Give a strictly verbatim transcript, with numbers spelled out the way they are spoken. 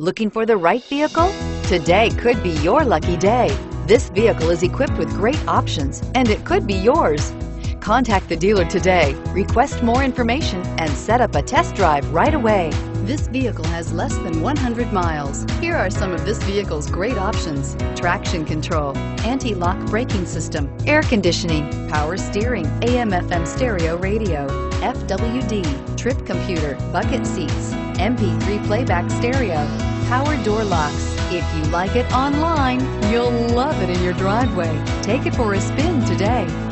Looking for the right vehicle? Today could be your lucky day. This vehicle is equipped with great options, and it could be yours. Contact the dealer today, request more information, and set up a test drive right away. This vehicle has less than one hundred miles. Here are some of this vehicle's great options: traction control, anti-lock braking system, air conditioning, power steering, A M F M stereo radio, F W D, trip computer, bucket seats, M P three playback stereo, power door locks. If you like it online, you'll love it in your driveway. Take it for a spin today.